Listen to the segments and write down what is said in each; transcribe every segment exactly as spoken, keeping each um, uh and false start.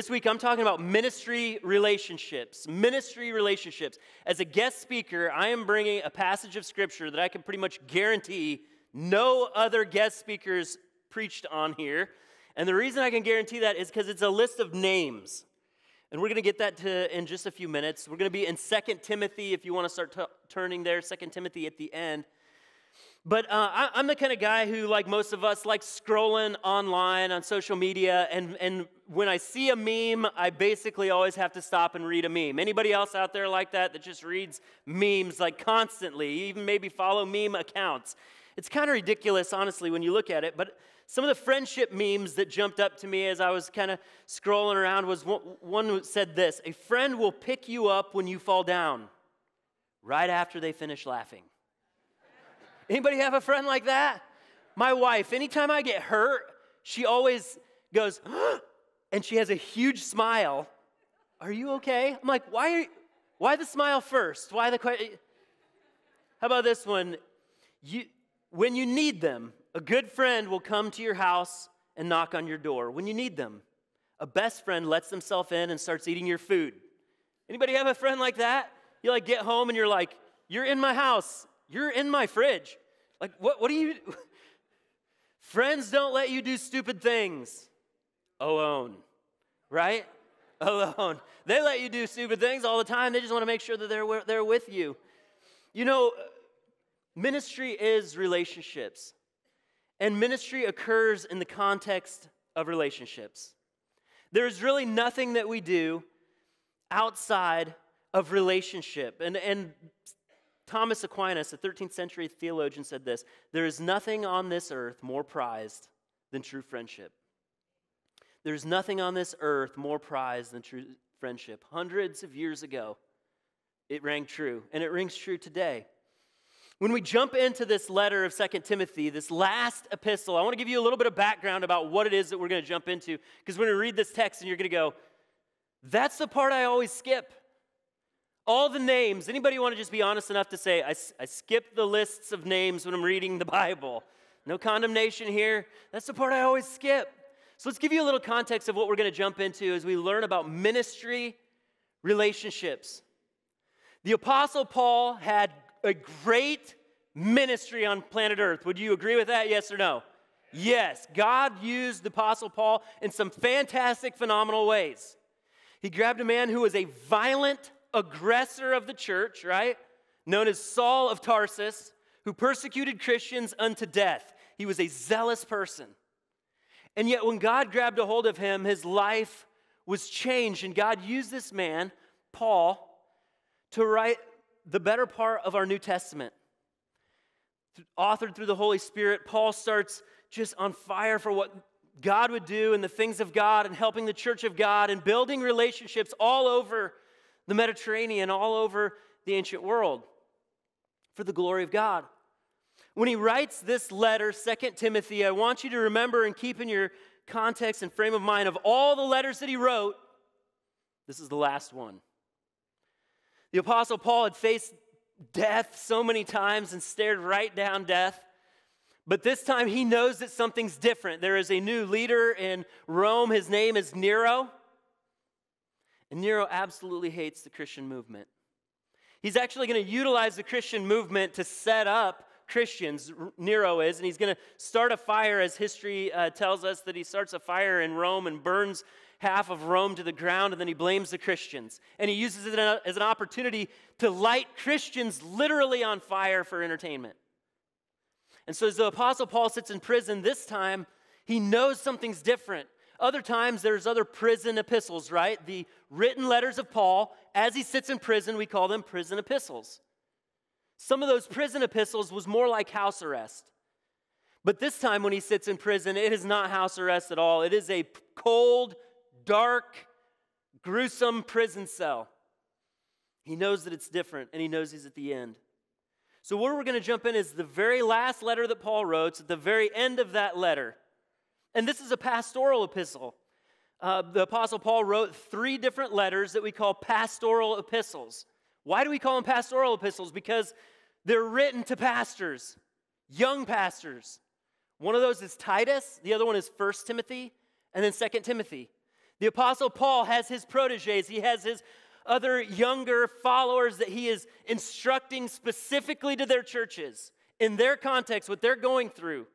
This week, I'm talking about ministry relationships, ministry relationships. As a guest speaker, I am bringing a passage of Scripture that I can pretty much guarantee no other guest speakers preached on here. And the reason I can guarantee that is because it's a list of names. And we're going to get that to in just a few minutes. We're going to be in Second Timothy, if you want to start t- turning there, Second Timothy at the end. But uh, I, I'm the kind of guy who, like most of us, likes scrolling online on social media, and, and when I see a meme, I basically always have to stop and read a meme. Anybody else out there like that that just reads memes like constantly? You even maybe follow meme accounts. It's kind of ridiculous, honestly, when you look at it. But some of the friendship memes that jumped up to me as I was kind of scrolling around was one, one said this: "A friend will pick you up when you fall down, right after they finish laughing." Anybody have a friend like that? My wife, anytime I get hurt, she always goes, "Huh," and she has a huge smile. "Are you okay?" I'm like, why are you, why the smile first? Why the question? How about this one? You, when you need them, a good friend will come to your house and knock on your door. When you need them, a best friend lets themselves in and starts eating your food. Anybody have a friend like that? You like get home and you're like, "You're in my house. You're in my fridge." Like, what, what do you... Friends don't let you do stupid things alone, right? Alone. They let you do stupid things all the time. They just want to make sure that they're, they're with you. You know, ministry is relationships. And ministry occurs in the context of relationships. There's really nothing that we do outside of relationship. And... and Thomas Aquinas, a thirteenth century theologian, said this: "There is nothing on this earth more prized than true friendship." There is nothing on this earth more prized than true friendship. Hundreds of years ago, it rang true, and it rings true today. When we jump into this letter of Second Timothy, this last epistle, I want to give you a little bit of background about what it is that we're going to jump into, because when we read this text, and you're going to go, "That's the part I always skip." All the names. Anybody want to just be honest enough to say, I, I skip the lists of names when I'm reading the Bible? No condemnation here. That's the part I always skip. So let's give you a little context of what we're going to jump into as we learn about ministry relationships. The Apostle Paul had a great ministry on planet Earth. Would you agree with that? Yes or no? Yes. God used the Apostle Paul in some fantastic, phenomenal ways. He grabbed a man who was a violent aggressor of the church, right? Known as Saul of Tarsus, who persecuted Christians unto death. He was a zealous person. And yet when God grabbed a hold of him, his life was changed, and God used this man, Paul, to write the better part of our New Testament. Authored through the Holy Spirit, Paul starts just on fire for what God would do and the things of God and helping the church of God and building relationships all over the Mediterranean, all over the ancient world, for the glory of God. When he writes this letter, Second Timothy, I want you to remember and keep in your context and frame of mind of all the letters that he wrote, this is the last one. The Apostle Paul had faced death so many times and stared right down death, but this time he knows that something's different. There is a new leader in Rome. His name is Nero. And Nero absolutely hates the Christian movement. He's actually going to utilize the Christian movement to set up Christians, Nero is, and he's going to start a fire, as history uh, tells us, that he starts a fire in Rome and burns half of Rome to the ground, and then he blames the Christians. And he uses it as an opportunity to light Christians literally on fire for entertainment. And so as the Apostle Paul sits in prison this time, he knows something's different. Other times, there's other prison epistles, right? The written letters of Paul, as he sits in prison, we call them prison epistles. Some of those prison epistles was more like house arrest. But this time when he sits in prison, it is not house arrest at all. It is a cold, dark, gruesome prison cell. He knows that it's different, and he knows he's at the end. So where we're going to jump in is the very last letter that Paul wrote, at the very end of that letter. And this is a pastoral epistle. Uh, the Apostle Paul wrote three different letters that we call pastoral epistles. Why do we call them pastoral epistles? Because they're written to pastors, young pastors. One of those is Titus. The other one is First Timothy, and then Second Timothy. The Apostle Paul has his proteges. He has his other younger followers that he is instructing specifically to their churches, in their context, what they're going through.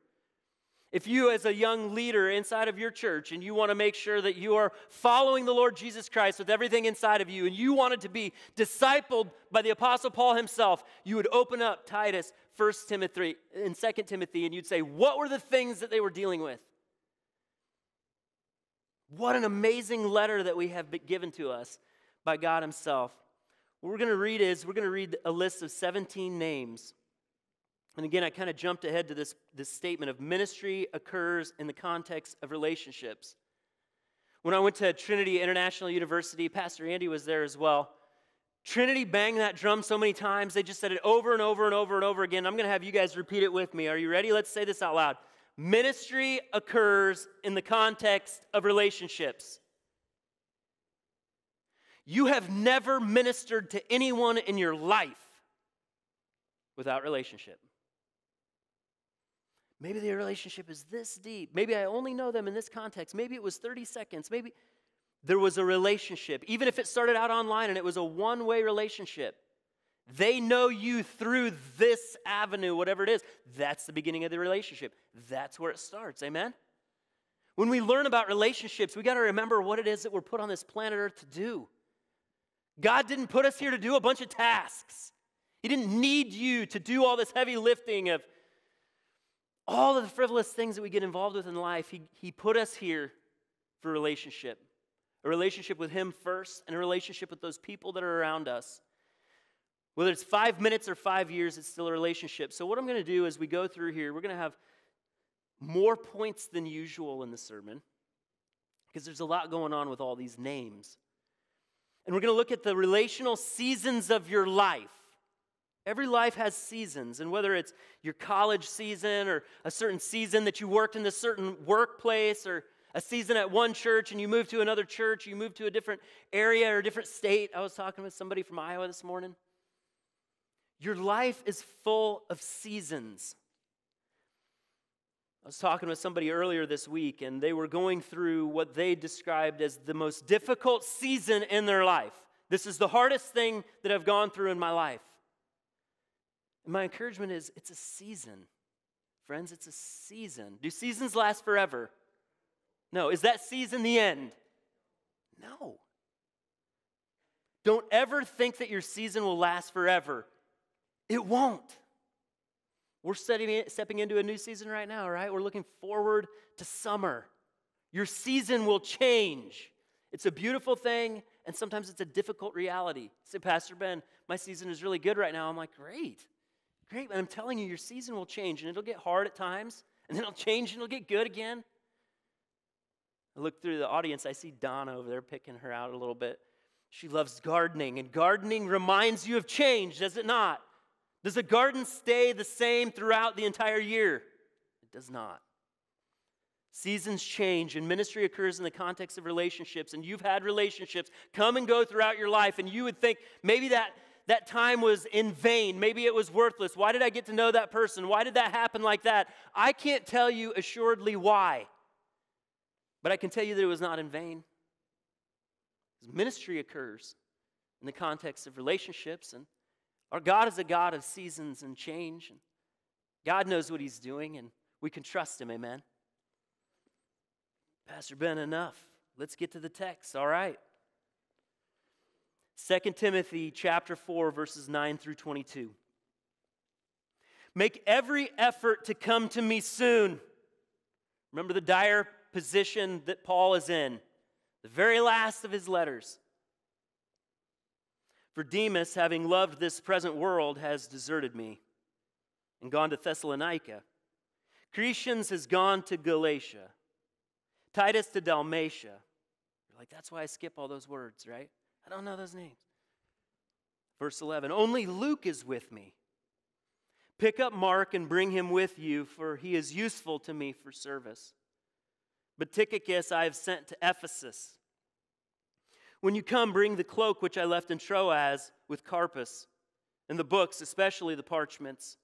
If you as a young leader inside of your church and you want to make sure that you are following the Lord Jesus Christ with everything inside of you and you wanted to be discipled by the Apostle Paul himself, you would open up Titus, First Timothy, and Second Timothy, and you'd say, what were the things that they were dealing with? What an amazing letter that we have been given to us by God himself. What we're going to read is, we're going to read a list of seventeen names. And again, I kind of jumped ahead to this, this statement of ministry occurs in the context of relationships. When I went to Trinity International University, Pastor Andy was there as well. Trinity banged that drum so many times, they just said it over and over and over and over again. I'm going to have you guys repeat it with me. Are you ready? Let's say this out loud. Ministry occurs in the context of relationships. You have never ministered to anyone in your life without relationship. Maybe their relationship is this deep. Maybe I only know them in this context. Maybe it was thirty seconds. Maybe there was a relationship. Even if it started out online and it was a one-way relationship, they know you through this avenue, whatever it is. That's the beginning of the relationship. That's where it starts. Amen? When we learn about relationships, we got to remember what it is that we're put on this planet Earth to do. God didn't put us here to do a bunch of tasks. He didn't need you to do all this heavy lifting of all of the frivolous things that we get involved with in life. He, he put us here for a relationship. A relationship with him first, and a relationship with those people that are around us. Whether it's five minutes or five years, it's still a relationship. So what I'm going to do as we go through here, we're going to have more points than usual in the sermon, because there's a lot going on with all these names. And we're going to look at the relational seasons of your life. Every life has seasons, and whether it's your college season or a certain season that you worked in a certain workplace or a season at one church and you move to another church, you move to a different area or a different state. I was talking with somebody from Iowa this morning. Your life is full of seasons. I was talking with somebody earlier this week, and they were going through what they described as the most difficult season in their life. This is the hardest thing that I've gone through in my life. My encouragement is, it's a season. Friends, it's a season. Do seasons last forever? No. Is that season the end? No. Don't ever think that your season will last forever. It won't. We're stepping into a new season right now, right? We're looking forward to summer. Your season will change. It's a beautiful thing, and sometimes it's a difficult reality. You say, Pastor Ben, my season is really good right now. I'm like, great. Great, and I'm telling you, your season will change, and it'll get hard at times, and then it'll change, and it'll get good again. I look through the audience. I see Donna over there picking her out a little bit. She loves gardening, and gardening reminds you of change, does it not? Does a garden stay the same throughout the entire year? It does not. Seasons change, and ministry occurs in the context of relationships, and you've had relationships come and go throughout your life, and you would think maybe that That time was in vain. Maybe it was worthless. Why did I get to know that person? Why did that happen like that? I can't tell you assuredly why, but I can tell you that it was not in vain. Ministry occurs in the context of relationships, and our God is a God of seasons and change. And God knows what he's doing, and we can trust him, amen? Pastor Ben, enough. Let's get to the text, all right? Second Timothy chapter four, verses nine through twenty-two. Make every effort to come to me soon. Remember the dire position that Paul is in, the very last of his letters. For Demas, having loved this present world, has deserted me and gone to Thessalonica. Cretans has gone to Galatia. Titus to Dalmatia. You're like, that's why I skip all those words, right? I don't know those names. Verse eleven, only Luke is with me. Pick up Mark and bring him with you, for he is useful to me for service. But Tychicus I have sent to Ephesus. When you come, bring the cloak which I left in Troas with Carpus, and the books, especially the parchments.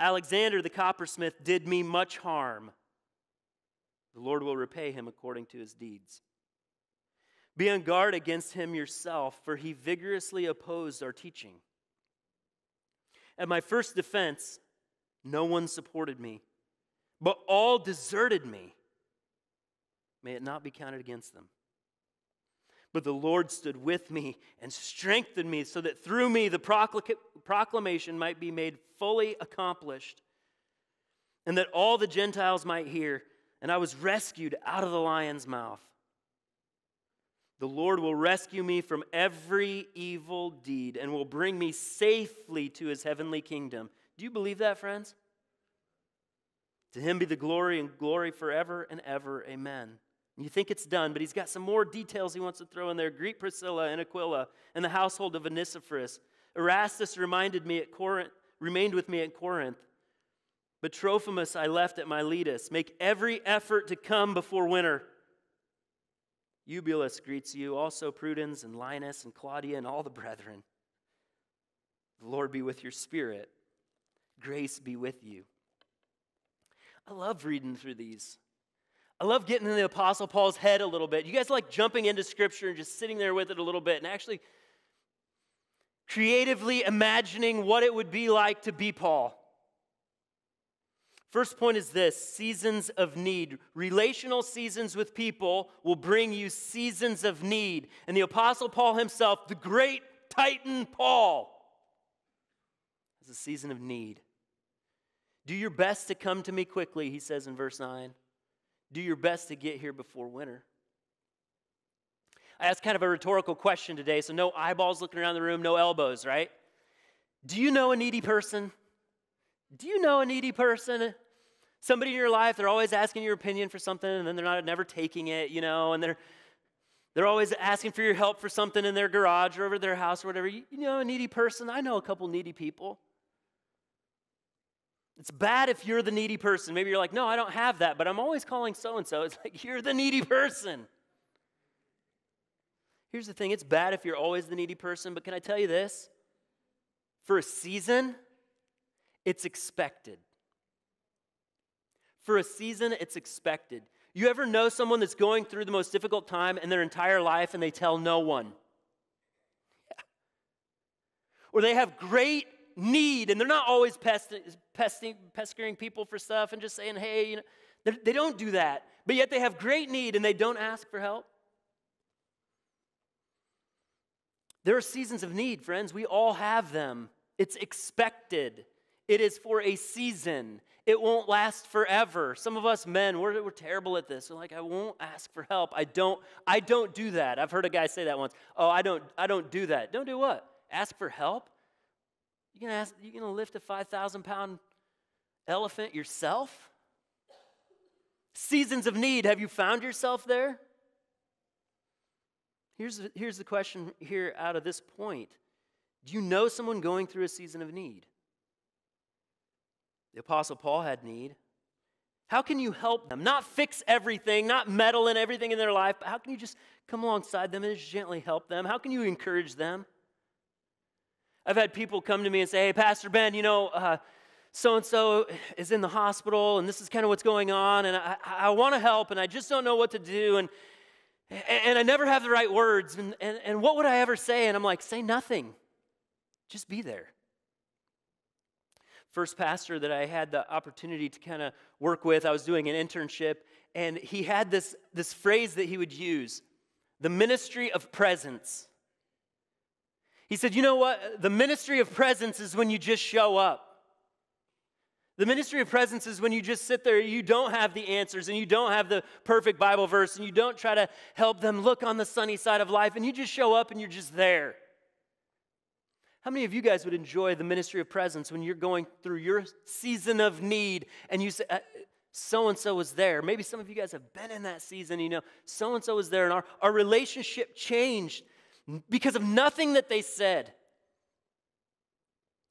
Alexander the coppersmith did me much harm. The Lord will repay him according to his deeds. Be on guard against him yourself, for he vigorously opposed our teaching. At my first defense, no one supported me, but all deserted me. May it not be counted against them. But the Lord stood with me and strengthened me, so that through me the proclamation might be made fully accomplished, and that all the Gentiles might hear, and I was rescued out of the lion's mouth. The Lord will rescue me from every evil deed and will bring me safely to his heavenly kingdom. Do you believe that, friends? To him be the glory and glory forever and ever. Amen. You think it's done, but he's got some more details he wants to throw in there. Greet Priscilla and Aquila and the household of Onesiphorus. Erastus reminded me at Corinth, remained with me at Corinth. But Trophimus I left at Miletus. Make every effort to come before winter. Eubulus greets you, also Prudens and Linus and Claudia and all the brethren. The Lord be with your spirit. Grace be with you. I love reading through these. I love getting in the Apostle Paul's head a little bit. You guys like jumping into Scripture and just sitting there with it a little bit and actually creatively imagining what it would be like to be Paul. First point is this, seasons of need. Relational seasons with people will bring you seasons of need. And the Apostle Paul himself, the great Titan Paul, has a season of need. Do your best to come to me quickly, he says in verse nine. Do your best to get here before winter. I asked kind of a rhetorical question today, so no eyeballs looking around the room, no elbows, right? Do you know a needy person? Do you know a needy person? Somebody in your life, they're always asking your opinion for something, and then they're not never taking it, you know, and they're they're always asking for your help for something in their garage or over their house or whatever. You, you know a needy person? I know a couple needy people. It's bad if you're the needy person. Maybe you're like, no, I don't have that, but I'm always calling so-and-so. It's like, you're the needy person. Here's the thing. It's bad if you're always the needy person, but can I tell you this? For a season, it's expected. For a season, it's expected. You ever know someone that's going through the most difficult time in their entire life and they tell no one? Yeah. Or they have great need and they're not always pesting, pesting, pestering people for stuff and just saying, hey, you know, they don't do that. But yet they have great need and they don't ask for help. There are seasons of need, friends. We all have them. It's expected. It is for a season. It won't last forever. Some of us men, we're, we're terrible at this. We're like, I won't ask for help. I don't, I don't do that. I've heard a guy say that once. Oh, I don't, I don't do that. Don't do what? Ask for help? You're gonna ask, you're gonna lift a five thousand pound elephant yourself? Seasons of need. Have you found yourself there? Here's, here's the question here out of this point. Do you know someone going through a season of need? The Apostle Paul had need. How can you help them? Not fix everything, not meddle in everything in their life, but how can you just come alongside them and just gently help them? How can you encourage them? I've had people come to me and say, hey, Pastor Ben, you know, uh, so-and-so is in the hospital, and this is kind of what's going on, and I, I want to help, and I just don't know what to do, and, and I never have the right words, and, and, and what would I ever say? And I'm like, say nothing. Just be there. First pastor that I had the opportunity to kind of work with, I was doing an internship, and he had this, this phrase that he would use, the ministry of presence. He said, you know what? The ministry of presence is when you just show up. The ministry of presence is when you just sit there, you don't have the answers, and you don't have the perfect Bible verse, and you don't try to help them look on the sunny side of life, and you just show up and you're just there. How many of you guys would enjoy the ministry of presence when you're going through your season of need and you say, so-and-so was there? Maybe some of you guys have been in that season, you know, so-and-so was there, and our, our relationship changed because of nothing that they said.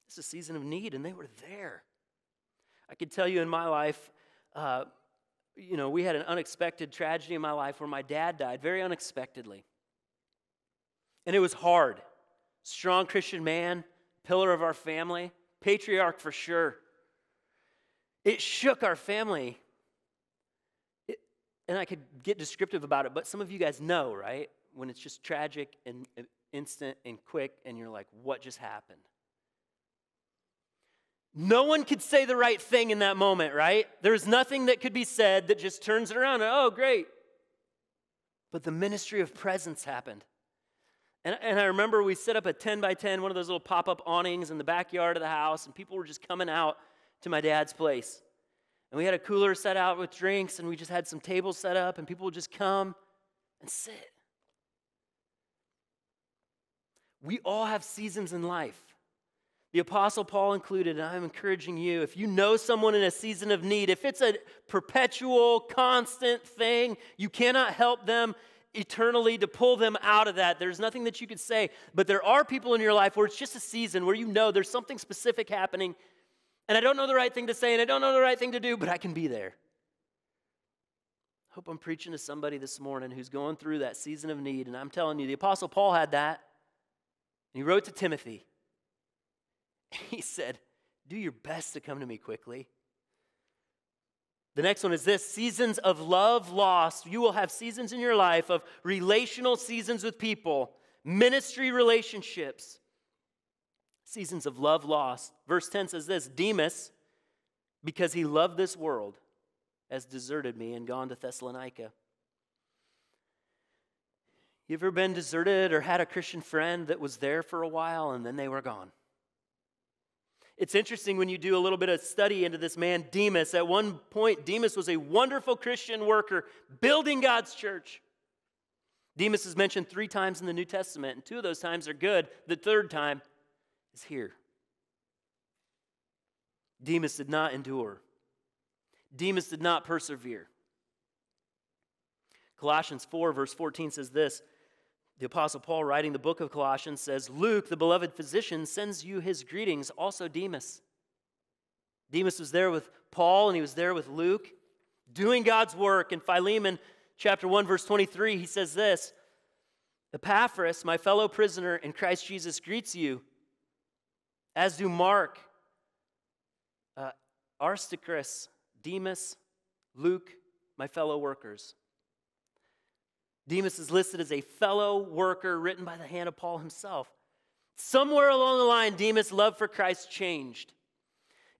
It's a season of need, and they were there. I could tell you in my life, uh, you know, we had an unexpected tragedy in my life where my dad died very unexpectedly, and it was hard. Strong Christian man, pillar of our family, patriarch for sure. It shook our family. It, and I could get descriptive about it, but some of you guys know, right? when it's just tragic and instant and quick, and you're like, what just happened? No one could say the right thing in that moment, right? There's nothing that could be said that just turns it around. And, oh, great. But the ministry of presence happened. And, and I remember we set up a ten by ten, one of those little pop-up awnings in the backyard of the house, and people were just coming out to my dad's place. And we had a cooler set out with drinks, and we just had some tables set up, and people would just come and sit. We all have seasons in life. The Apostle Paul included, and I'm encouraging you, if you know someone in a season of need, if it's a perpetual, constant thing, you cannot help them eternally to pull them out of that. There's nothing that you could say. But there are people in your life where it's just a season where you know there's something specific happening, and I don't know the right thing to say, and I don't know the right thing to do, but I can be there. I hope I'm preaching to somebody this morning who's going through that season of need, and I'm telling you, the Apostle Paul had that, and he wrote to Timothy. He said, do your best to come to me quickly. The next one is this, seasons of love lost. You will have seasons in your life of relational seasons with people, ministry relationships, seasons of love lost. Verse ten says this, Demas, because he loved this world, has deserted me and gone to Thessalonica. You ever been deserted or had a Christian friend that was there for a while and then they were gone? It's interesting when you do a little bit of study into this man, Demas. At one point, Demas was a wonderful Christian worker building God's church. Demas is mentioned three times in the New Testament, and two of those times are good. The third time is here. Demas did not endure. Demas did not persevere. Colossians four, verse fourteen says this. The Apostle Paul, writing the book of Colossians, says, Luke, the beloved physician, sends you his greetings, also Demas. Demas was there with Paul, and he was there with Luke, doing God's work. In Philemon chapter one, verse twenty-three, he says this, Epaphras, my fellow prisoner in Christ Jesus, greets you, as do Mark, uh, Aristarchus, Demas, Luke, my fellow workers. Demas is listed as a fellow worker written by the hand of Paul himself. Somewhere along the line, Demas' love for Christ changed.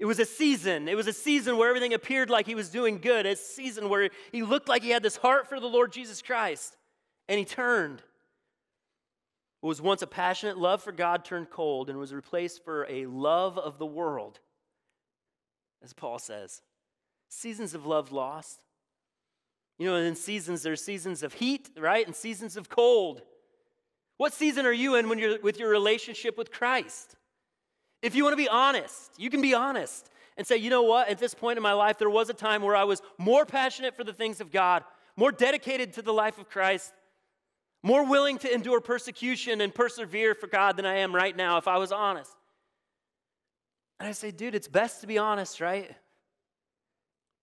It was a season. It was a season where everything appeared like he was doing good. A season where he looked like he had this heart for the Lord Jesus Christ. And he turned. What was once a passionate love for God turned cold and was replaced for a love of the world, as Paul says. Seasons of love lost. You know, in seasons, there's seasons of heat, right? And seasons of cold. What season are you in when you're with your relationship with Christ? If you want to be honest, you can be honest and say, you know what? At this point in my life, there was a time where I was more passionate for the things of God, more dedicated to the life of Christ, more willing to endure persecution and persevere for God than I am right now, if I was honest. And I say, dude, it's best to be honest, right?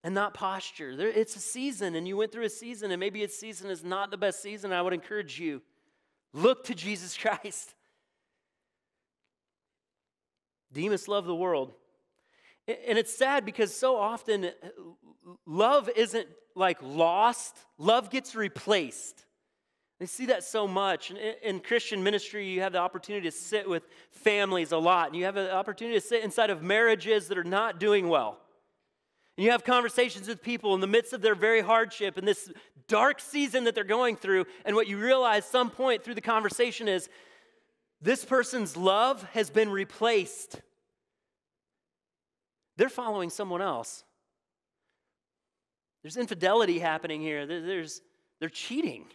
And not posture. There, it's a season, and you went through a season, and maybe a season is not the best season. I would encourage you, look to Jesus Christ. Demas loved the world. And it's sad because so often love isn't like lost. Love gets replaced. I see that so much. In, in Christian ministry, you have the opportunity to sit with families a lot, and you have the opportunity to sit inside of marriages that are not doing well. And you have conversations with people in the midst of their very hardship and this dark season that they're going through. And what you realize some point through the conversation is this person's love has been replaced. They're following someone else. There's infidelity happening here. There's, they're cheating.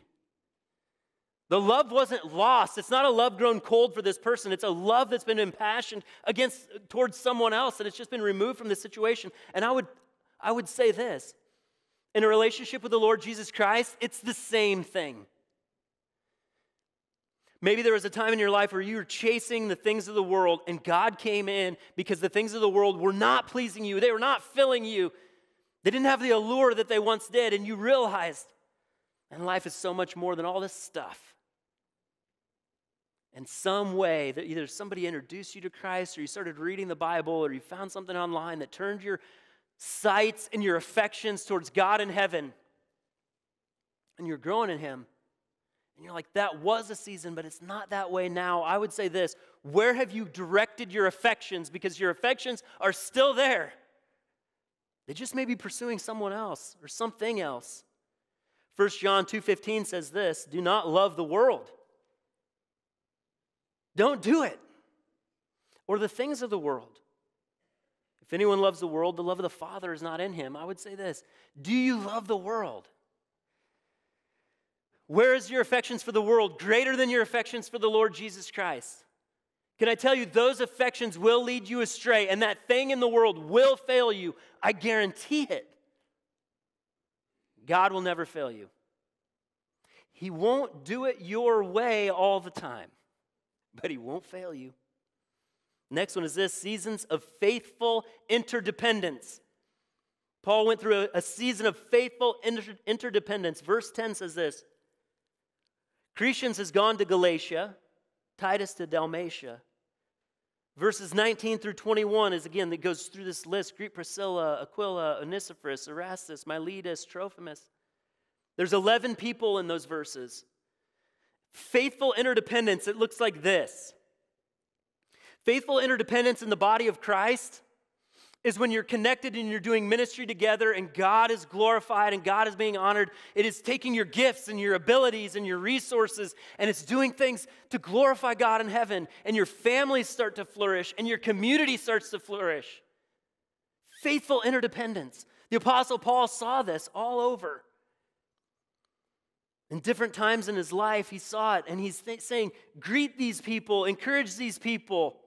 The love wasn't lost. It's not a love grown cold for this person. It's a love that's been impassioned against towards someone else, and it's just been removed from the situation. And I would I would say this, in a relationship with the Lord Jesus Christ, it's the same thing. Maybe there was a time in your life where you were chasing the things of the world, and God came in because the things of the world were not pleasing you. They were not filling you. They didn't have the allure that they once did, and you realized, and life is so much more than all this stuff. In some way, that either somebody introduced you to Christ, or you started reading the Bible, or you found something online that turned your sights and your affections towards God in heaven, and you're growing in Him, And you're like, that was a season, but it's not that way now. I would say this, where have you directed your affections? Because your affections are still there. They just may be pursuing someone else or something else. First John two fifteen says this, do not love the world. Don't do it. Or the things of the world. If anyone loves the world, the love of the Father is not in him. I would say this, do you love the world? Where is your affections for the world greater than your affections for the Lord Jesus Christ? Can I tell you, those affections will lead you astray, and that thing in the world will fail you. I guarantee it. God will never fail you. He won't do it your way all the time, but he won't fail you. Next one is this, seasons of faithful interdependence. Paul went through a, a season of faithful inter, interdependence. Verse ten says this, Cretans has gone to Galatia, Titus to Dalmatia. Verses nineteen through twenty-one is, again, that goes through this list. Greet Priscilla, Aquila, Onesiphorus, Erastus, Miletus, Trophimus. There's eleven people in those verses. Faithful interdependence, it looks like this. Faithful interdependence in the body of Christ is when you're connected and you're doing ministry together and God is glorified and God is being honored. It is taking your gifts and your abilities and your resources and it's doing things to glorify God in heaven, and your families start to flourish and your community starts to flourish. Faithful interdependence. The Apostle Paul saw this all over. In different times in his life, he saw it, and he's th- saying, greet these people, encourage these people.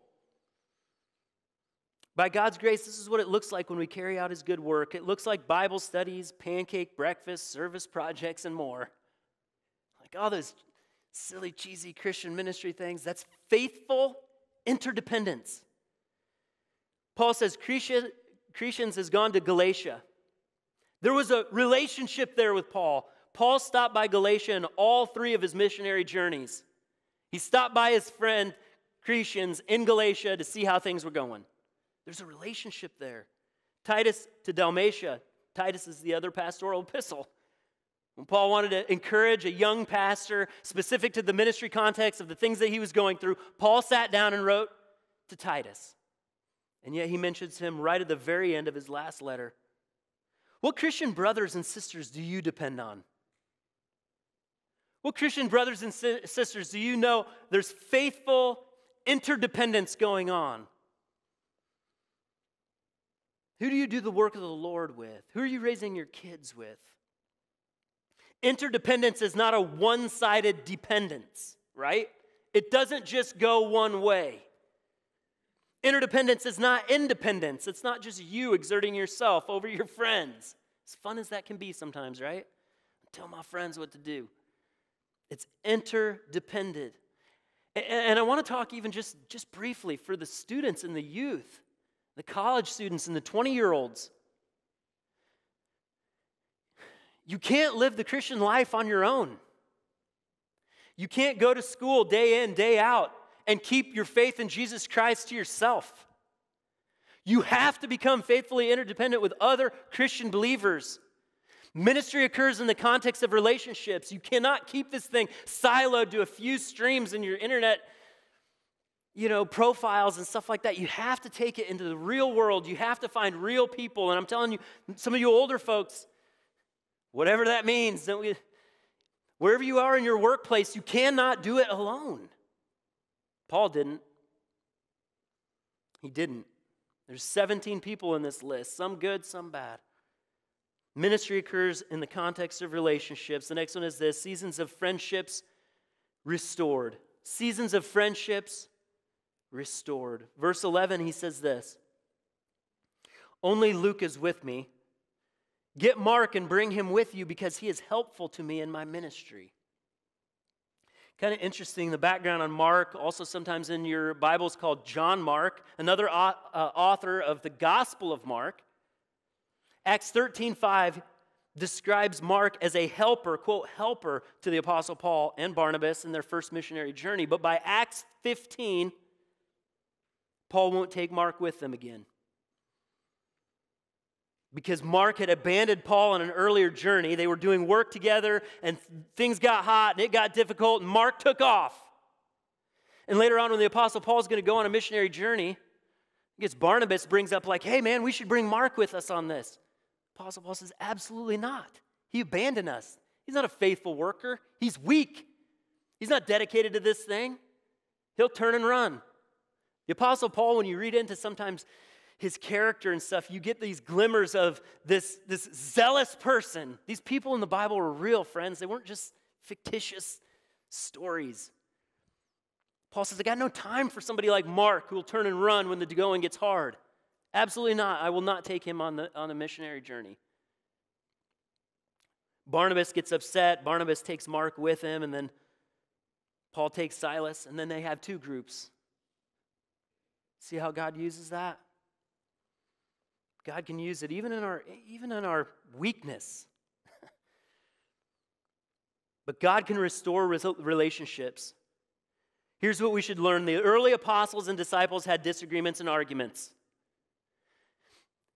By God's grace, this is what it looks like when we carry out his good work. It looks like Bible studies, pancake breakfast, service projects, and more. Like all those silly, cheesy Christian ministry things. That's faithful interdependence. Paul says, Cretans has gone to Galatia. There was a relationship there with Paul. Paul stopped by Galatia in all three of his missionary journeys. He stopped by his friend Cretans in Galatia to see how things were going. There's a relationship there. Titus to Dalmatia. Titus is the other pastoral epistle. When Paul wanted to encourage a young pastor specific to the ministry context of the things that he was going through, Paul sat down and wrote to Titus. And yet he mentions him right at the very end of his last letter. What Christian brothers and sisters do you depend on? What Christian brothers and si- sisters do you know there's faithful interdependence going on? Who do you do the work of the Lord with? Who are you raising your kids with? Interdependence is not a one-sided dependence, right? It doesn't just go one way. Interdependence is not independence. It's not just you exerting yourself over your friends. As fun as that can be sometimes, right? I tell my friends what to do. It's interdependent. And I want to talk even just, just briefly for the students and the youth, the college students and the twenty-year-olds. You can't live the Christian life on your own. You can't go to school day in, day out, and keep your faith in Jesus Christ to yourself. You have to become faithfully interdependent with other Christian believers. Ministry occurs in the context of relationships. You cannot keep this thing siloed to a few streams in your internet you know, profiles and stuff like that. You have to take it into the real world. You have to find real people. And I'm telling you, some of you older folks, whatever that means, don't we, wherever you are in your workplace, you cannot do it alone. Paul didn't. He didn't. There's seventeen people in this list, some good, some bad. Ministry occurs in the context of relationships. The next one is this, seasons of friendships restored. Seasons of friendships restored. Verse eleven, he says this, only Luke is with me. Get Mark and bring him with you because he is helpful to me in my ministry. Kind of interesting, the background on Mark, also sometimes in your Bibles called John Mark, another uh, author of the Gospel of Mark. Acts thirteen five describes Mark as a helper, quote, helper to the Apostle Paul and Barnabas in their first missionary journey. But by Acts fifteen, Paul won't take Mark with them again. because Mark had abandoned Paul on an earlier journey. They were doing work together, and things got hot, and it got difficult, and Mark took off. And later on, when the Apostle Paul's going to go on a missionary journey, I guess Barnabas brings up like, hey, man, we should bring Mark with us on this. Apostle Paul says, absolutely not. He abandoned us. He's not a faithful worker. He's weak. He's not dedicated to this thing. He'll turn and run. The Apostle Paul, when you read into sometimes his character and stuff, you get these glimmers of this, this zealous person. These people in the Bible were real, friends. They weren't just fictitious stories. Paul says, I got no time for somebody like Mark who will turn and run when the going gets hard. Absolutely not. I will not take him on the, on a missionary journey. Barnabas gets upset. Barnabas takes Mark with him, and then Paul takes Silas, and then they have two groups. See how God uses that? God can use it even in our, even in our weakness. But God can restore relationships. Here's what we should learn. The early apostles and disciples had disagreements and arguments.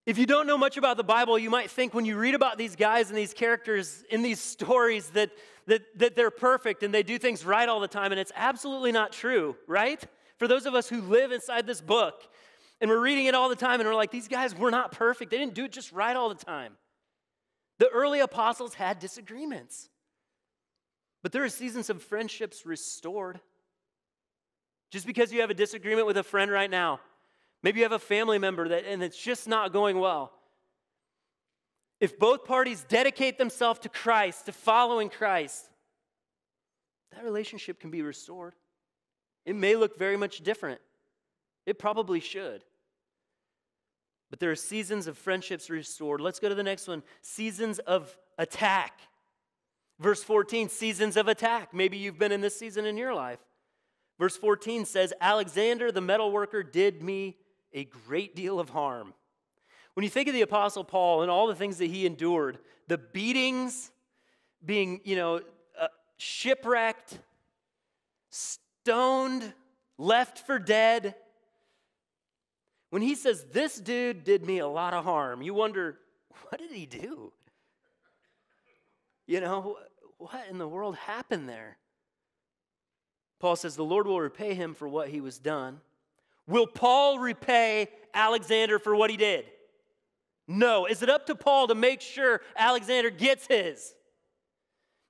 If you don't know much about the Bible, you might think when you read about these guys and these characters in these stories that, that, that they're perfect and they do things right all the time, and it's absolutely not true, right? For those of us who live inside this book, and we're reading it all the time, and we're like, these guys were not perfect. They didn't do it just right all the time. The early apostles had disagreements. But there are seasons of friendships restored. Just because you have a disagreement with a friend right now, maybe you have a family member that, and it's just not going well. If both parties dedicate themselves to Christ, to following Christ, that relationship can be restored. It may look very much different. It probably should. But there are seasons of friendships restored. Let's go to the next one. Seasons of attack. Verse fourteen, seasons of attack. Maybe you've been in this season in your life. Verse fourteen says, Alexander the metal worker did me a great deal of harm. When you think of the Apostle Paul and all the things that he endured, the beatings, being, you know, uh, shipwrecked, stoned, left for dead. When he says, this dude did me a lot of harm, you wonder, what did he do? You know, what in the world happened there? Paul says, the Lord will repay him for what he was done. Will Paul repay Alexander for what he did? No. Is it up to Paul to make sure Alexander gets his?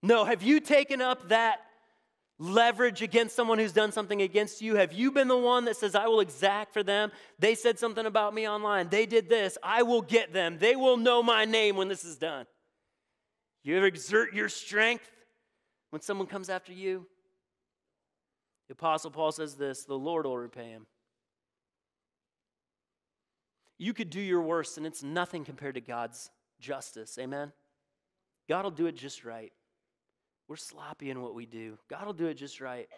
No. Have you taken up that leverage against someone who's done something against you? Have you been the one that says, I will exact for them? They said something about me online. They did this. I will get them. They will know my name when this is done. You ever exert your strength when someone comes after you? The Apostle Paul says this, the Lord will repay him. You could do your worst, and it's nothing compared to God's justice. Amen? God will do it just right. We're sloppy in what we do. God will do it just right.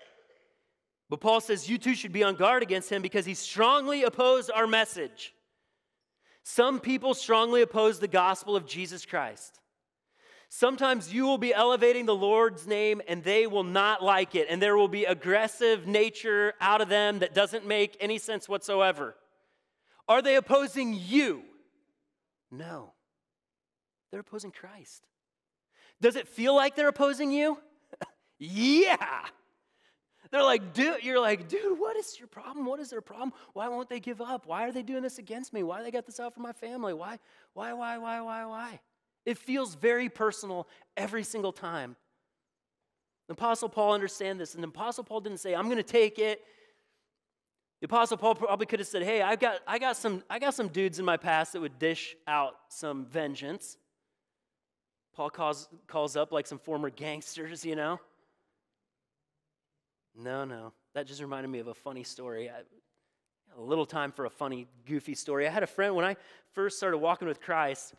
But Paul says you too should be on guard against him because he strongly opposed our message. Some people strongly oppose the gospel of Jesus Christ. Sometimes you will be elevating the Lord's name and they will not like it, and there will be aggressive nature out of them that doesn't make any sense whatsoever. Are they opposing you? No. They're opposing Christ. Does it feel like they're opposing you? Yeah. They're like, dude, you're like, dude, what is your problem? What is their problem? Why won't they give up? Why are they doing this against me? Why they got this out for my family? Why, why, why, why, why, why? It feels very personal every single time. The Apostle Paul understood this, and the Apostle Paul didn't say, I'm going to take it. The Apostle Paul probably could have said, hey, I've got, I got some, I got some dudes in my past that would dish out some vengeance. Paul calls, calls up like some former gangsters, you know. No, no, that just reminded me of a funny story. I, a little time for a funny, goofy story. I had a friend, when I first started walking with Christ,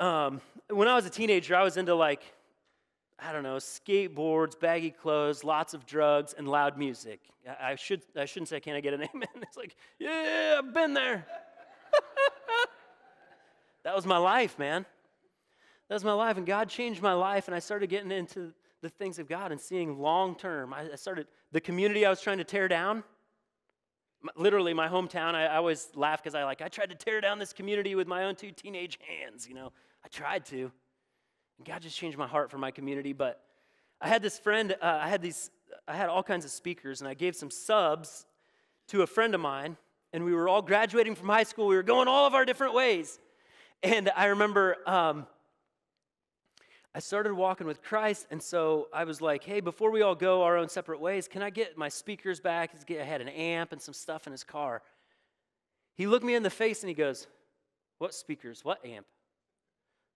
Um, when I was a teenager, I was into like, I don't know, skateboards, baggy clothes, lots of drugs, and loud music. I, I, should, I shouldn't say, can I get an amen? It's like, yeah, I've been there. That was my life, man. That was my life, and God changed my life, and I started getting into the things of God and seeing long-term. I, I started, the community I was trying to tear down, literally my hometown. I, I always laugh because I like, I tried to tear down this community with my own two teenage hands, you know. I tried to. And God just changed my heart for my community. But I had this friend, uh, I had these, I had all kinds of speakers, and I gave some subs to a friend of mine, and we were all graduating from high school. We were going all of our different ways. And I remember um, I started walking with Christ, and so I was like, hey, before we all go our own separate ways, can I get my speakers back? I had an amp and some stuff in his car. He looked me in the face, and he goes, what speakers? What amp?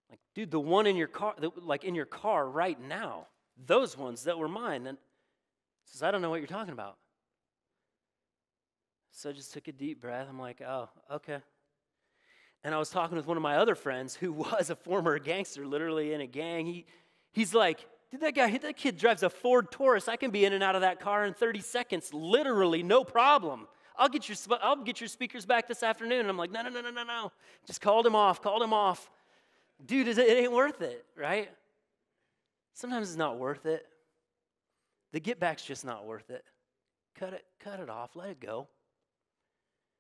Like, dude, the one in your car, the, like in your car right now, those ones that were mine. And he says, I don't know what you're talking about. So I just took a deep breath. I'm like, oh, okay. And I was talking with one of my other friends who was a former gangster, literally in a gang. He, he's like, dude, that guy, that kid drives a Ford Taurus. I can be in and out of that car in thirty seconds, literally, no problem. I'll get your, I'll get your speakers back this afternoon. And I'm like, no, no, no, no, no, no. Just called him off, called him off. Dude, it ain't worth it, right? Sometimes it's not worth it. The get back's just not worth it. Cut it, cut it off, let it go.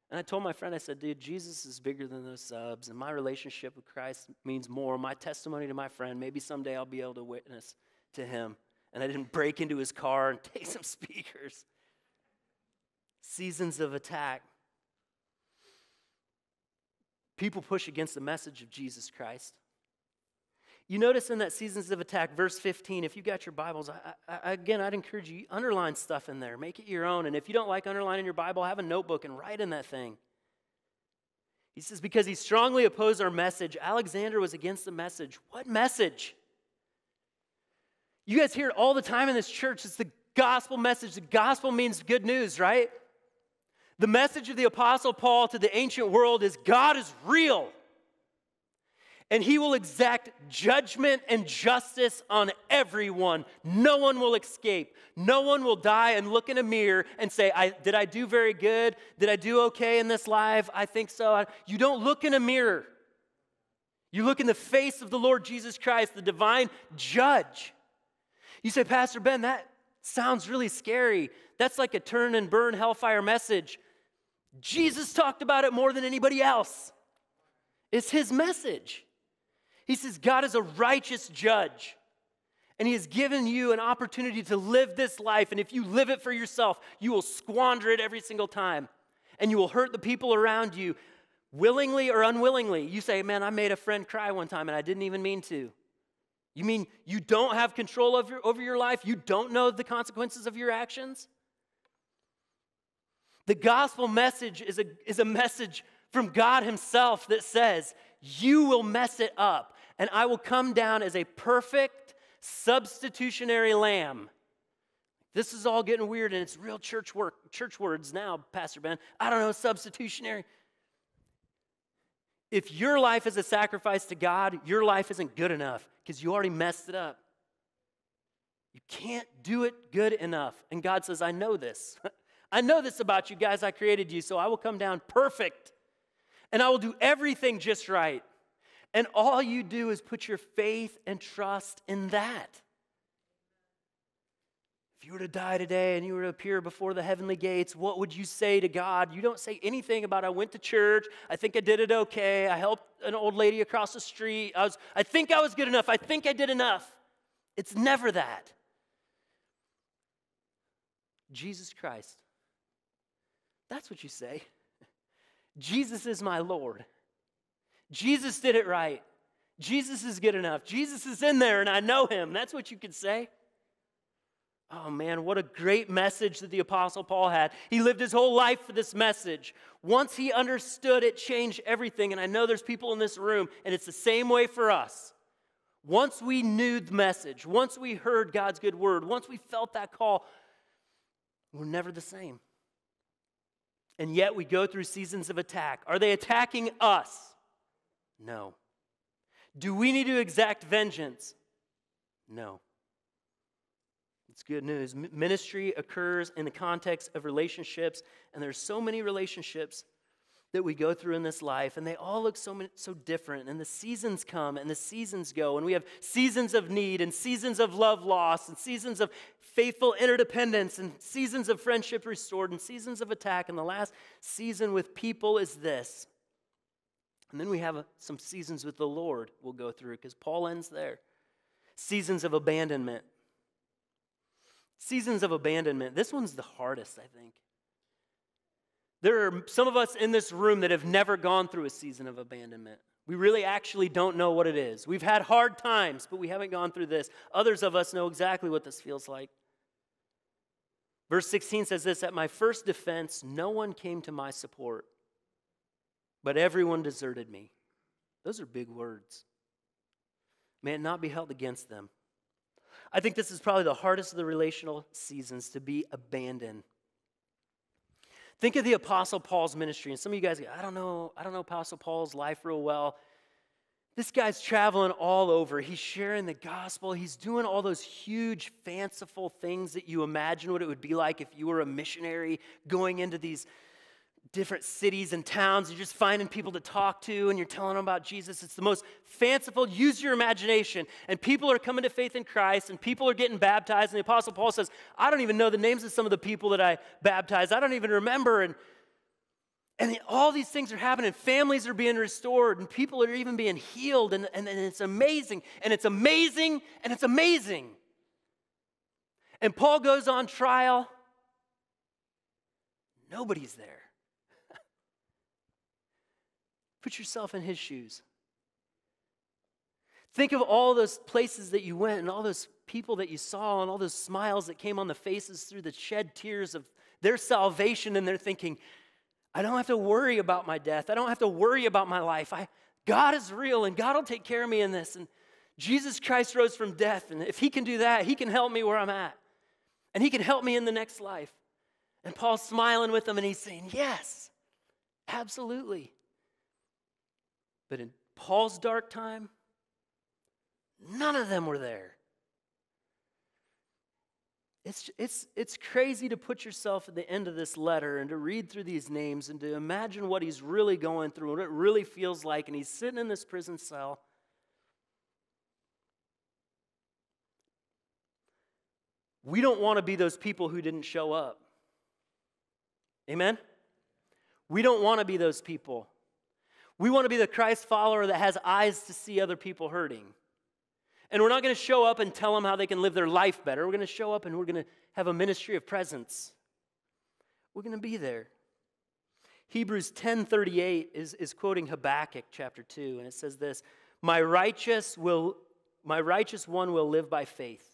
And I told my friend, I said, dude, Jesus is bigger than those subs, and my relationship with Christ means more. My testimony to my friend, maybe someday I'll be able to witness to him. And I didn't break into his car and take some speakers. Seasons of attack. People push against the message of Jesus Christ. You notice in that seasons of attack, verse fifteen, if you've got your Bibles, I, I, again, I'd encourage you, underline stuff in there. Make it your own. And if you don't like underlining your Bible, have a notebook and write in that thing. He says, because he strongly opposed our message. Alexander was against the message. What message? You guys hear it all the time in this church. It's the gospel message. The gospel means good news, right? The message of the Apostle Paul to the ancient world is God is real. And he will exact judgment and justice on everyone. No one will escape. No one will die and look in a mirror and say, I, did I do very good? Did I do okay in this life? I think so. I, you don't look in a mirror. You look in the face of the Lord Jesus Christ, the divine judge. You say, Pastor Ben, that sounds really scary. That's like a turn and burn hellfire message. Jesus talked about it more than anybody else. It's his message. He says, God is a righteous judge, and he has given you an opportunity to live this life, and if you live it for yourself, you will squander it every single time, and you will hurt the people around you, willingly or unwillingly. You say, man, I made a friend cry one time, and I didn't even mean to. You mean you don't have control over, over your life? You don't know the consequences of your actions? The gospel message is a, is a message from God himself that says, you will mess it up, and I will come down as a perfect substitutionary lamb. This is all getting weird, and it's real church work, church words now, Pastor Ben. I don't know, substitutionary. If your life is a sacrifice to God, your life isn't good enough because you already messed it up. You can't do it good enough. And God says, I know this. I know this about you guys. I created you, so I will come down perfect. And I will do everything just right. And all you do is put your faith and trust in that. If you were to die today and you were to appear before the heavenly gates, what would you say to God? You don't say anything about, I went to church, I think I did it okay, I helped an old lady across the street, I was, I think I was good enough, I think I did enough. It's never that. Jesus Christ. That's what you say. Jesus is my Lord. Jesus did it right. Jesus is good enough. Jesus is in there, and I know him. That's what you could say. Oh, man, what a great message that the Apostle Paul had. He lived his whole life for this message. Once he understood it, changed everything, and I know there's people in this room, and it's the same way for us. Once we knew the message, once we heard God's good word, once we felt that call, we're never the same. And yet we go through seasons of attack. Are they attacking us? No. Do we need to exact vengeance? No. It's good news. Ministry occurs in the context of relationships, and there's so many relationships that we go through in this life, and they all look so, so different, and the seasons come and the seasons go, and we have seasons of need and seasons of love lost and seasons of faithful interdependence and seasons of friendship restored and seasons of attack, and the last season with people is this. And then we have some seasons with the Lord we'll go through, because Paul ends there. Seasons of abandonment. Seasons of abandonment. This one's the hardest, I think. There are some of us in this room that have never gone through a season of abandonment. We really actually don't know what it is. We've had hard times, but we haven't gone through this. Others of us know exactly what this feels like. Verse sixteen says this, "At my first defense, no one came to my support, but everyone deserted me." Those are big words. May it not be held against them. I think this is probably the hardest of the relational seasons, to be abandoned. Think of the Apostle Paul's ministry. And some of you guys go, I don't know, I don't know Apostle Paul's life real well. This guy's traveling all over. He's sharing the gospel. He's doing all those huge, fanciful things that you imagine what it would be like if you were a missionary going into these different cities and towns. You're just finding people to talk to, and you're telling them about Jesus. It's the most fanciful. Use your imagination. And people are coming to faith in Christ, and people are getting baptized. And the Apostle Paul says, I don't even know the names of some of the people that I baptized. I don't even remember. And, and all these things are happening. Families are being restored, and people are even being healed. And, and, and it's amazing, and it's amazing, and it's amazing. And Paul goes on trial. Nobody's there. Put yourself in his shoes. Think of all those places that you went and all those people that you saw and all those smiles that came on the faces through the shed tears of their salvation, and they're thinking, I don't have to worry about my death. I don't have to worry about my life. I, God is real, and God will take care of me in this. And Jesus Christ rose from death, and if he can do that, he can help me where I'm at. And he can help me in the next life. And Paul's smiling with them, and he's saying, yes, absolutely. But in Paul's dark time, none of them were there. It's, it's, it's crazy to put yourself at the end of this letter and to read through these names and to imagine what he's really going through, what it really feels like. And he's sitting in this prison cell. We don't want to be those people who didn't show up. Amen? We don't want to be those people. We want to be the Christ follower that has eyes to see other people hurting. And we're not going to show up and tell them how they can live their life better. We're going to show up and we're going to have a ministry of presence. We're going to be there. Hebrews ten thirty-eight is, is quoting Habakkuk chapter two, and it says this, My righteous will, my righteous one will live by faith.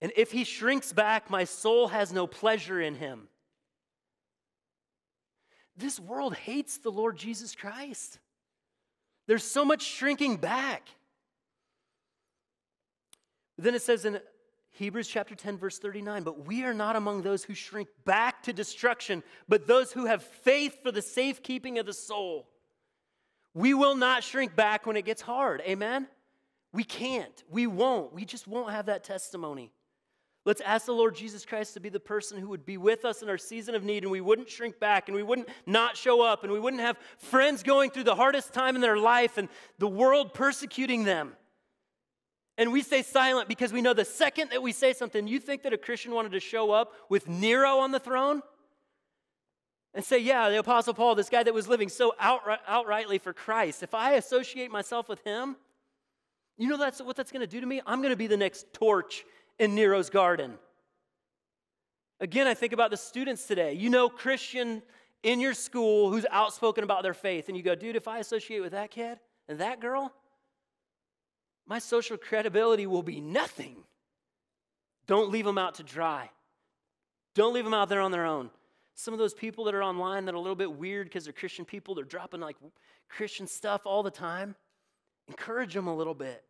And if he shrinks back, my soul has no pleasure in him. This world hates the Lord Jesus Christ. There's so much shrinking back. Then it says in Hebrews chapter ten, verse thirty-nine, But we are not among those who shrink back to destruction, but those who have faith for the safekeeping of the soul. We will not shrink back when it gets hard. Amen? We can't. We won't. We just won't have that testimony. Let's ask the Lord Jesus Christ to be the person who would be with us in our season of need, and we wouldn't shrink back, and we wouldn't not show up, and we wouldn't have friends going through the hardest time in their life and the world persecuting them. And we stay silent because we know the second that we say something, you think that a Christian wanted to show up with Nero on the throne and say, yeah, the Apostle Paul, this guy that was living so outright, outrightly for Christ, if I associate myself with him, you know that's what that's going to do to me? I'm going to be the next torch in Nero's garden. Again, I think about the students today. You know Christian in your school who's outspoken about their faith, and you go, dude, if I associate with that kid and that girl, my social credibility will be nothing. Don't leave them out to dry. Don't leave them out there on their own. Some of those people that are online that are a little bit weird because they're Christian people, they're dropping like Christian stuff all the time. Encourage them a little bit.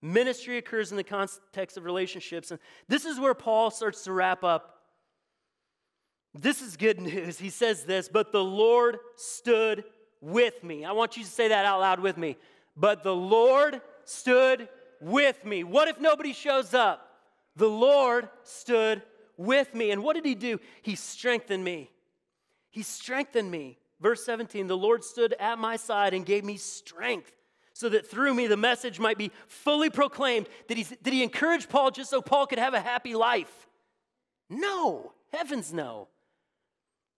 Ministry occurs in the context of relationships. And this is where Paul starts to wrap up. This is good news. He says this, but the Lord stood with me. I want you to say that out loud with me. But the Lord stood with me. What if nobody shows up? The Lord stood with me. And what did he do? He strengthened me. He strengthened me. Verse seventeen, the Lord stood at my side and gave me strength so that through me the message might be fully proclaimed. Did he, did he encourage Paul just so Paul could have a happy life? No, heavens no.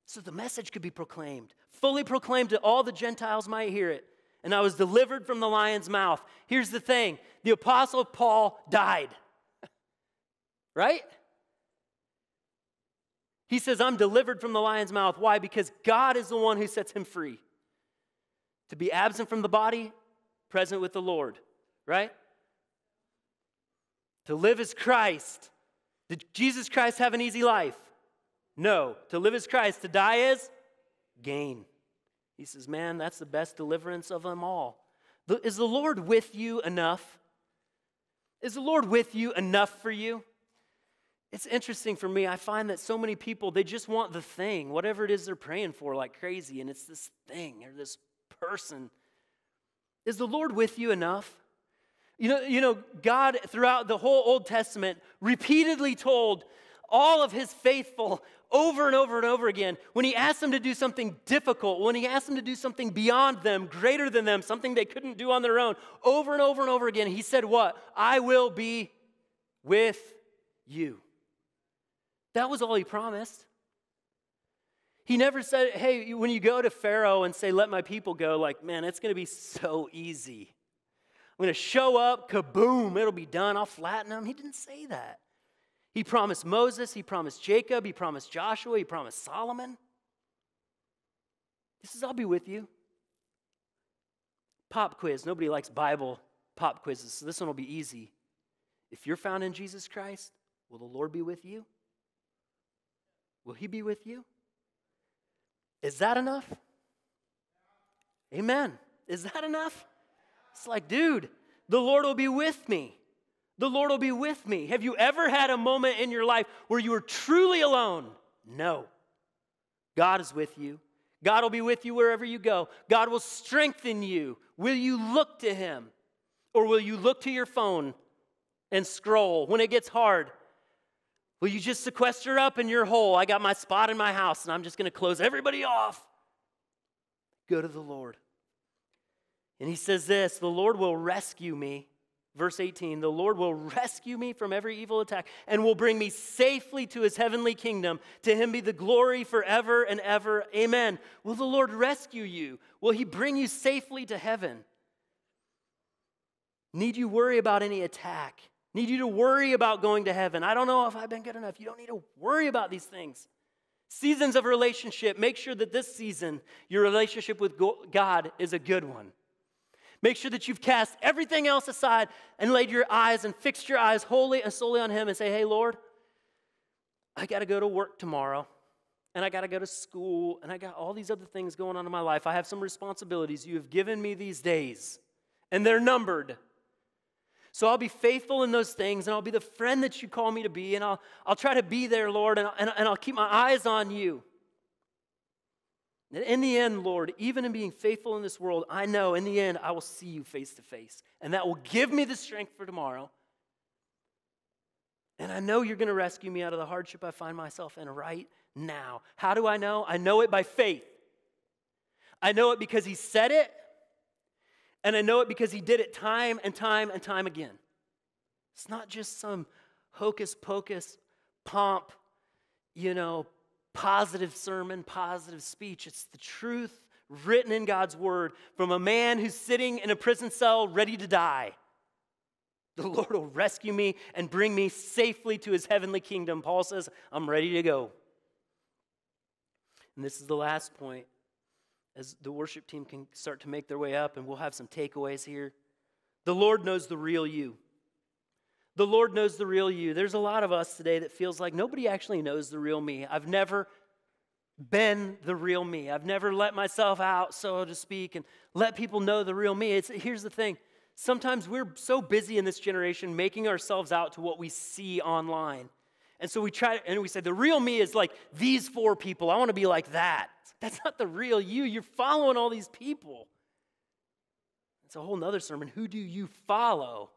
So the message could be proclaimed, fully proclaimed that all the Gentiles might hear it. And I was delivered from the lion's mouth. Here's the thing. The apostle Paul died. Right? He says, I'm delivered from the lion's mouth. Why? Because God is the one who sets him free. To be absent from the body, present with the Lord. Right? To live as Christ. Did Jesus Christ have an easy life? No. To live as Christ, to die is gain. He says, man, that's the best deliverance of them all. Is the Lord with you enough? Is the Lord with you enough for you? It's interesting for me. I find that so many people, they just want the thing, whatever it is they're praying for like crazy, and it's this thing or this person. Is the Lord with you enough? You know, you know, God, throughout the whole Old Testament, repeatedly told all of his faithful over and over and over again, when he asked them to do something difficult, when he asked them to do something beyond them, greater than them, something they couldn't do on their own, over and over and over again, he said what? I will be with you. That was all he promised. He never said, hey, when you go to Pharaoh and say, let my people go, like, man, it's going to be so easy. I'm going to show up, kaboom, it'll be done, I'll flatten them. He didn't say that. He promised Moses, he promised Jacob, he promised Joshua, he promised Solomon. He says, I'll be with you. Pop quiz. Nobody likes Bible pop quizzes, so this one will be easy. If you're found in Jesus Christ, will the Lord be with you? Will he be with you? Is that enough? Amen. Is that enough? It's like, dude, the Lord will be with me. The Lord will be with me. Have you ever had a moment in your life where you were truly alone? No. God is with you. God will be with you wherever you go. God will strengthen you. Will you look to him? Or will you look to your phone and scroll when it gets hard? Will you just sequester up in your hole? I got my spot in my house and I'm just going to close everybody off. Go to the Lord. And he says this, the Lord will rescue me. Verse eighteen, the Lord will rescue me from every evil attack and will bring me safely to his heavenly kingdom. To him be the glory forever and ever. Amen. Will the Lord rescue you? Will he bring you safely to heaven? Need you worry about any attack? Need you to worry about going to heaven? I don't know if I've been good enough. You don't need to worry about these things. Seasons of relationship. Make sure that this season, your relationship with God is a good one. Make sure that you've cast everything else aside and laid your eyes and fixed your eyes wholly and solely on him and say, hey, Lord, I got to go to work tomorrow and I got to go to school and I got all these other things going on in my life. I have some responsibilities you have given me these days and they're numbered. So I'll be faithful in those things and I'll be the friend that you call me to be and I'll, I'll try to be there, Lord, and, and, and I'll keep my eyes on you. And in the end, Lord, even in being faithful in this world, I know in the end I will see you face to face. And that will give me the strength for tomorrow. And I know you're going to rescue me out of the hardship I find myself in right now. How do I know? I know it by faith. I know it because he said it. And I know it because he did it time and time and time again. It's not just some hocus pocus, pomp, you know, positive sermon, positive speech. It's the truth written in God's word from a man who's sitting in a prison cell ready to die. The Lord will rescue me and bring me safely to his heavenly kingdom. Paul says, I'm ready to go. And this is the last point. As the worship team can start to make their way up, and we'll have some takeaways here. The Lord knows the real you. The Lord knows the real you. There's a lot of us today that feels like nobody actually knows the real me. I've never been the real me. I've never let myself out, so to speak, and let people know the real me. It's, here's the thing. Sometimes we're so busy in this generation making ourselves out to what we see online. And so we try, and we say, the real me is like these four people. I want to be like that. That's not the real you. You're following all these people. It's a whole nother sermon. Who do you follow?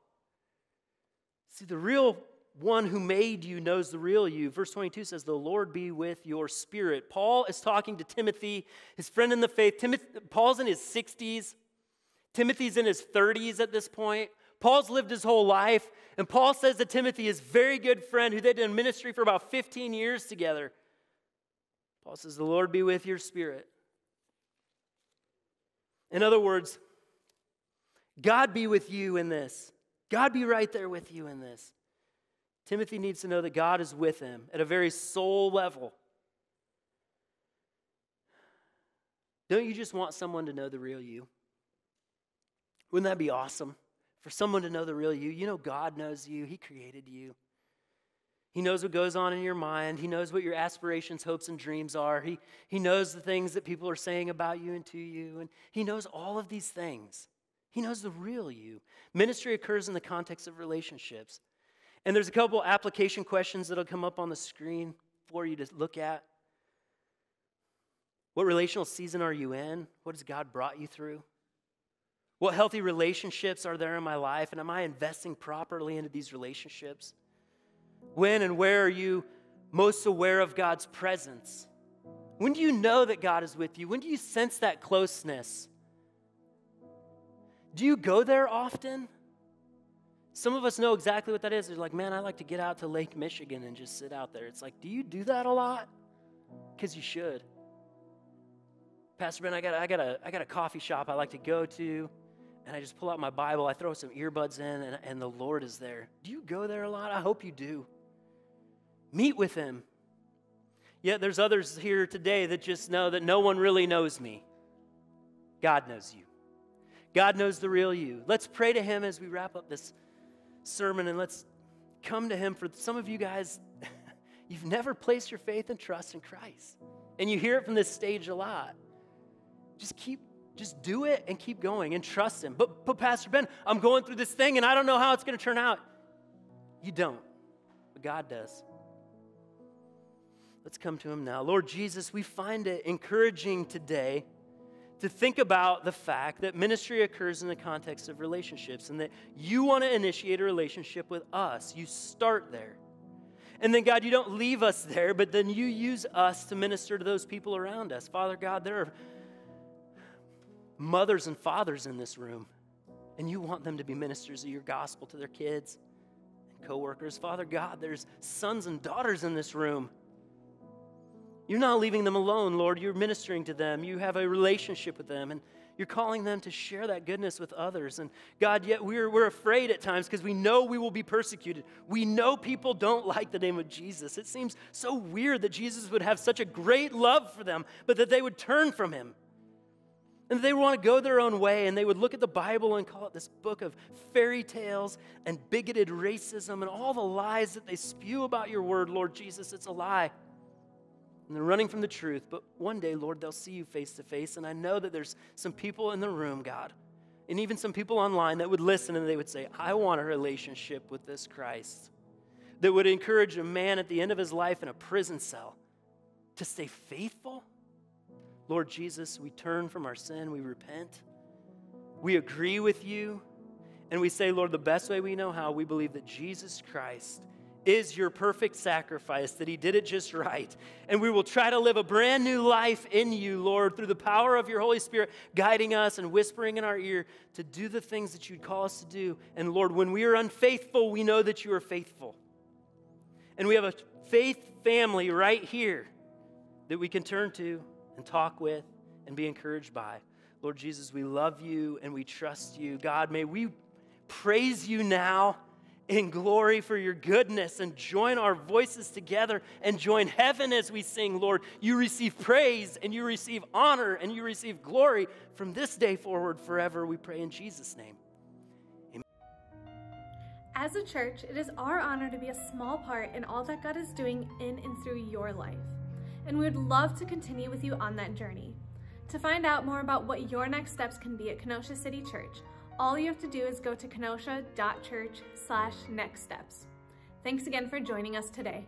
See, the real one who made you knows the real you. Verse twenty-two says, the Lord be with your spirit. Paul is talking to Timothy, his friend in the faith. Timothy, Paul's in his sixties. Timothy's in his thirties at this point. Paul's lived his whole life. And Paul says to Timothy, his very good friend, who they did ministry for about fifteen years together. Paul says, the Lord be with your spirit. In other words, God be with you in this. God be right there with you in this. Timothy needs to know that God is with him at a very soul level. Don't you just want someone to know the real you? Wouldn't that be awesome for someone to know the real you? You know God knows you. He created you. He knows what goes on in your mind. He knows what your aspirations, hopes, and dreams are. He, he knows the things that people are saying about you and to you. And he knows all of these things. He knows the real you. Ministry occurs in the context of relationships. And there's a couple application questions that'll come up on the screen for you to look at. What relational season are you in? What has God brought you through? What healthy relationships are there in my life? And am I investing properly into these relationships? When and where are you most aware of God's presence? When do you know that God is with you? When do you sense that closeness? Do you go there often? Some of us know exactly what that is. They're like, man, I like to get out to Lake Michigan and just sit out there. It's like, do you do that a lot? Because you should. Pastor Ben, I got, I, got a, I got a coffee shop I like to go to, and I just pull out my Bible. I throw some earbuds in, and, and the Lord is there. Do you go there a lot? I hope you do. Meet with him. Yet there's others here today that just know that no one really knows me. God knows you. God knows the real you. Let's pray to him as we wrap up this sermon, and let's come to him. For some of you guys, you've never placed your faith and trust in Christ, and you hear it from this stage a lot. Just keep, just do it and keep going and trust him. But, but Pastor Ben, I'm going through this thing and I don't know how it's going to turn out. You don't, but God does. Let's come to him now. Lord Jesus, we find it encouraging today to think about the fact that ministry occurs in the context of relationships and that you want to initiate a relationship with us. You start there. And then, God, you don't leave us there, but then you use us to minister to those people around us. Father God, there are mothers and fathers in this room, and you want them to be ministers of your gospel to their kids and coworkers. Father God, there's sons and daughters in this room. You're not leaving them alone, Lord. You're ministering to them. You have a relationship with them, and you're calling them to share that goodness with others. And God, yet we're, we're afraid at times because we know we will be persecuted. We know people don't like the name of Jesus. It seems so weird that Jesus would have such a great love for them, but that they would turn from him. And they would want to go their own way, and they would look at the Bible and call it this book of fairy tales and bigoted racism and all the lies that they spew about your word, Lord Jesus. It's a lie. And they're running from the truth. But one day, Lord, they'll see you face to face. And I know that there's some people in the room, God, and even some people online that would listen and they would say, I want a relationship with this Christ that would encourage a man at the end of his life in a prison cell to stay faithful. Lord Jesus, we turn from our sin, we repent, we agree with you, and we say, Lord, the best way we know how, we believe that Jesus Christ is your perfect sacrifice, that he did it just right. And we will try to live a brand new life in you, Lord, through the power of your Holy Spirit, guiding us and whispering in our ear to do the things that you'd call us to do. And Lord, when we are unfaithful, we know that you are faithful. And we have a faith family right here that we can turn to and talk with and be encouraged by. Lord Jesus, we love you and we trust you. God, may we praise you now in glory for your goodness and join our voices together and join heaven as we sing, Lord. You receive praise and you receive honor and you receive glory from this day forward forever. We pray in Jesus' name. Amen. As a church, it is our honor to be a small part in all that God is doing in and through your life. And we would love to continue with you on that journey. To find out more about what your next steps can be at Kenosha City Church, all you have to do is go to kenosha dot church slash next steps. Thanks again for joining us today.